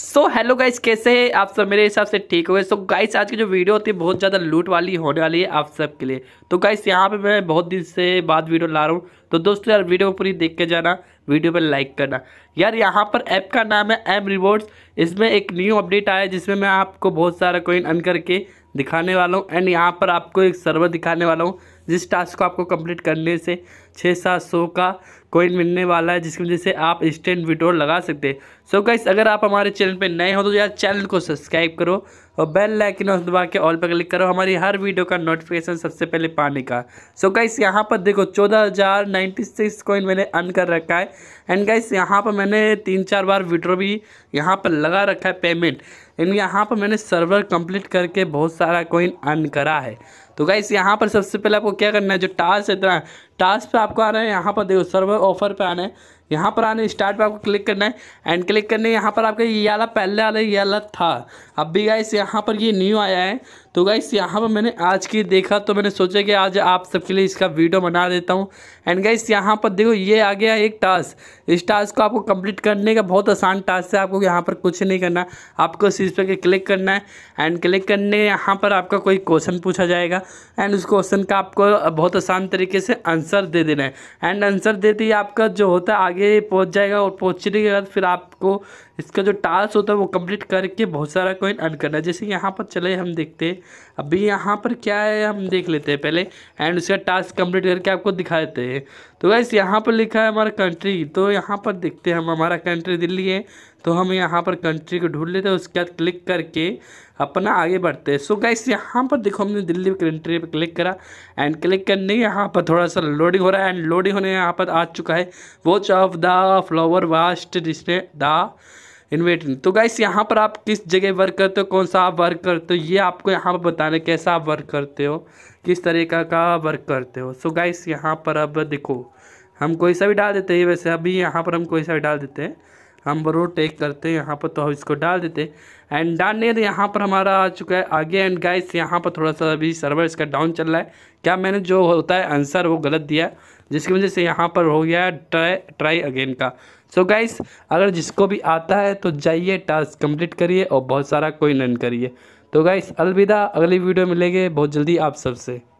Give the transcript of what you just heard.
So hello guys, कैसे हैं आप सब? मेरे हिसाब से ठीक हो गए। सो गाइस, आज की जो वीडियो होती है बहुत ज़्यादा लूट वाली होने वाली है आप सब के लिए। तो गाइस, यहाँ पे मैं बहुत दिन से बाद वीडियो ला रहा हूँ, तो दोस्तों यार वीडियो पूरी देख के जाना, वीडियो पर लाइक करना। यार यहाँ पर ऐप का नाम है एम रिवॉर्ड्स। इसमें एक न्यू अपडेट आया है जिसमें मैं आपको बहुत सारा कॉइन अर्न करके दिखाने वाला हूँ। एंड यहाँ पर आपको एक सर्वर दिखाने वाला हूँ जिस टास्क को आपको कंप्लीट करने से 600-700 का कॉइन मिलने वाला है, जिसकी वजह से आप इंस्टेंट विड्रॉल लगा सकते हैं। सो गाइस, अगर आप हमारे चैनल पे नए हो तो यार चैनल को सब्सक्राइब करो और बेल आइकन और दबा के ऑल पर क्लिक करो हमारी हर वीडियो का नोटिफिकेशन सबसे पहले पाने का। सो गाइस, यहाँ पर देखो 14,096 कॉइन मैंने अर्न कर रखा है। एंड गाइस, यहाँ पर मैंने 3-4 बार विड्रॉ भी यहाँ पर लगा रखा है पेमेंट। एंड यहाँ पर मैंने सर्वर कंप्लीट करके बहुत सारा कॉइन अर्न करा है। तो गाइस, यहाँ पर सबसे पहले आपको क्या करना है, जो टास्क है ना, टास्क पे आपको आना है। यहाँ पर देखो सर्वर ऑफर पे आना है, यहाँ पर आने स्टार्ट पे आपको क्लिक करना है। एंड क्लिक करने यहाँ पर आपका ये वाला पहले वाला ये वाला था, अब भी गाइस यहाँ पर ये न्यू आया है। तो गाइस, यहाँ पर मैंने आज की देखा तो मैंने सोचा कि आज आप सबके लिए इसका वीडियो बना देता हूँ। एंड गाइस, यहाँ पर देखो ये आ गया एक टास्क। इस टास्क को आपको कंप्लीट करने का बहुत आसान टास्क है। आपको यहाँ पर कुछ नहीं करना, आपको इस चीज़ पर क्लिक करना है। एंड क्लिक करने यहाँ पर आपका कोई क्वेश्चन पूछा जाएगा एंड उस क्वेश्चन का आपको बहुत आसान तरीके से आंसर दे देना है। एंड आंसर देते ही आपका जो होता है आगे पहुंच जाएगा और पहुंचने के बाद फिर आपको इसका जो टास्क होता है वो कंप्लीट करके बहुत सारा कॉइन अर्न करना है। जैसे यहाँ पर चले हम देखते हैं अभी यहाँ पर क्या है, हम देख लेते हैं पहले एंड उसका टास्क कंप्लीट करके आपको दिखा देते हैं। तो गाइस, यहाँ पर लिखा है हमारा कंट्री, तो यहाँ पर देखते हैं हम, हमारा कंट्री दिल्ली है तो हम यहाँ पर कंट्री को ढूंढ लेते हैं। उसके बाद क्लिक करके अपना आगे बढ़ते हैं। सो गाइस, यहाँ पर देखो हमने दिल्ली कंट्री पे क्लिक करा एंड क्लिक करने यहाँ पर थोड़ा सा लोडिंग हो रहा है। एंड लोडिंग होने यहाँ पर आ चुका है watch of the flower vast जिसने द इन्वेटिंग। तो गाइस, यहाँ पर आप किस जगह वर्क करते हो, कौन सा आप वर्क करते हो, ये आपको यहाँ पर बताना है कैसा आप वर्क करते हो, किस तरीका का वर्क करते हो। सो गाइस, यहाँ पर अब देखो हम कोई सा भी डाल देते हैं, वैसे अभी यहाँ पर हम कोई सा भी डाल देते हैं, हम रोटेट करते हैं यहाँ पर, तो हम इसको डाल देते हैं। एंड डालने यहाँ पर हमारा आ चुका है आगे। एंड गाइस, यहाँ पर थोड़ा सा अभी सर्वर इसका डाउन चल रहा है, क्या मैंने जो होता है आंसर वो गलत दिया, जिसकी वजह से यहाँ पर हो गया ट्राई अगेन का। सो गाइस, अगर जिसको भी आता है तो जाइए टास्क कंप्लीट करिए और बहुत सारा कोई रन करिए। तो गाइस अलविदा, अगली वीडियो मिलेंगे बहुत जल्दी आप सबसे।